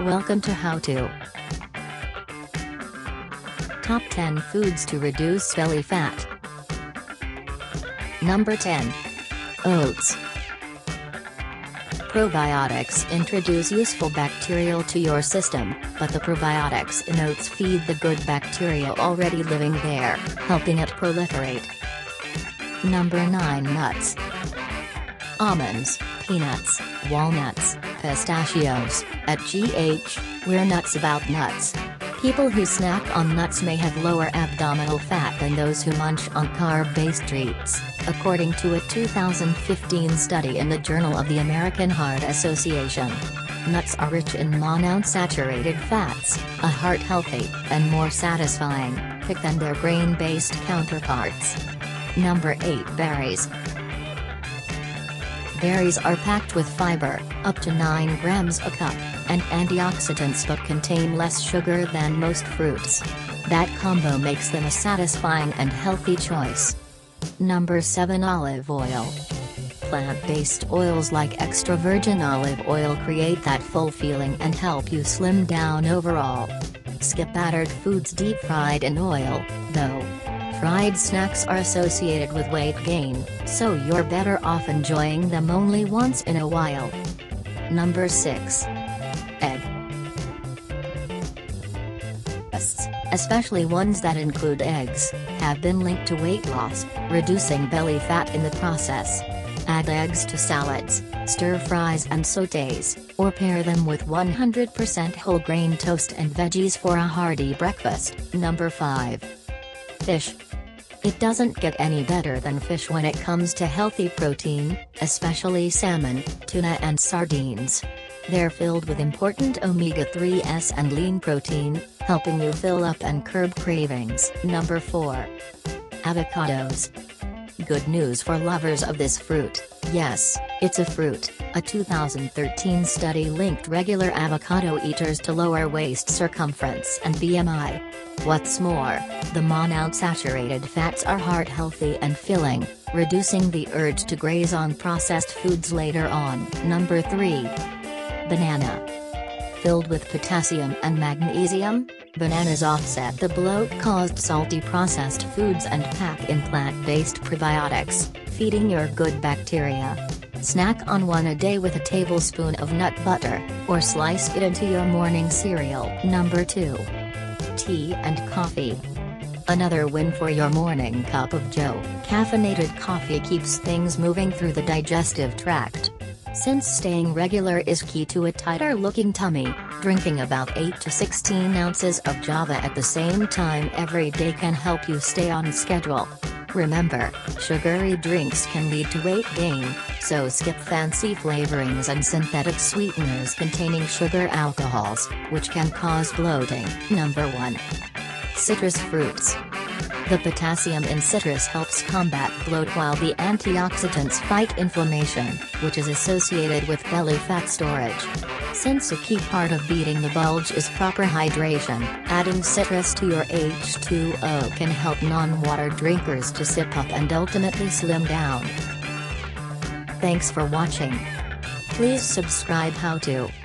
Welcome to How To. Top 10 foods to reduce belly fat. Number 10. Oats. Probiotics introduce useful bacteria to your system, but the probiotics in oats feed the good bacteria already living there, helping it proliferate. Number 9. Nuts. Almonds, peanuts, walnuts, pistachios. At GH, we're nuts about nuts. People who snack on nuts may have lower abdominal fat than those who munch on carb-based treats, according to a 2015 study in the Journal of the American Heart Association. Nuts are rich in monounsaturated fats, a heart-healthy and more satisfying pick than their grain-based counterparts. Number 8. Berries. Berries are packed with fiber, up to 9 grams a cup, and antioxidants but contain less sugar than most fruits. That combo makes them a satisfying and healthy choice. Number 7. Olive oil. Plant-based oils like extra virgin olive oil create that full feeling and help you slim down overall. Skip battered foods deep fried in oil, though. Fried snacks are associated with weight gain, so you're better off enjoying them only once in a while. Number 6. Egg. Especially ones that include eggs, have been linked to weight loss, reducing belly fat in the process. Add eggs to salads, stir-fries and sautés, or pair them with 100% whole grain toast and veggies for a hearty breakfast. Number 5. Fish. It doesn't get any better than fish when it comes to healthy protein, especially salmon, tuna and sardines. They're filled with important omega-3s and lean protein, helping you fill up and curb cravings. Number 4. Avocados. Good news for lovers of this fruit, yes, it's a fruit. A 2013 study linked regular avocado eaters to lower waist circumference and BMI. What's more, the monounsaturated fats are heart healthy and filling, reducing the urge to graze on processed foods later on. Number 3. Banana. Filled with potassium and magnesium, bananas offset the bloat caused salty processed foods and pack in plant-based probiotics, feeding your good bacteria. Snack on one a day with a tablespoon of nut butter, or slice it into your morning cereal. Number 2. Tea and coffee. Another win for your morning cup of joe. Caffeinated coffee keeps things moving through the digestive tract. Since staying regular is key to a tighter looking tummy, drinking about 8 to 16 ounces of Java at the same time every day can help you stay on schedule. Remember, sugary drinks can lead to weight gain, so skip fancy flavorings and synthetic sweeteners containing sugar alcohols, which can cause bloating. Number 1. Citrus fruits. The potassium in citrus helps combat bloat while the antioxidants fight inflammation, which is associated with belly fat storage. Since a key part of beating the bulge is proper hydration, adding citrus to your H2O can help non-water drinkers to sip up and ultimately slim down. Thanks for watching. Please subscribe How To.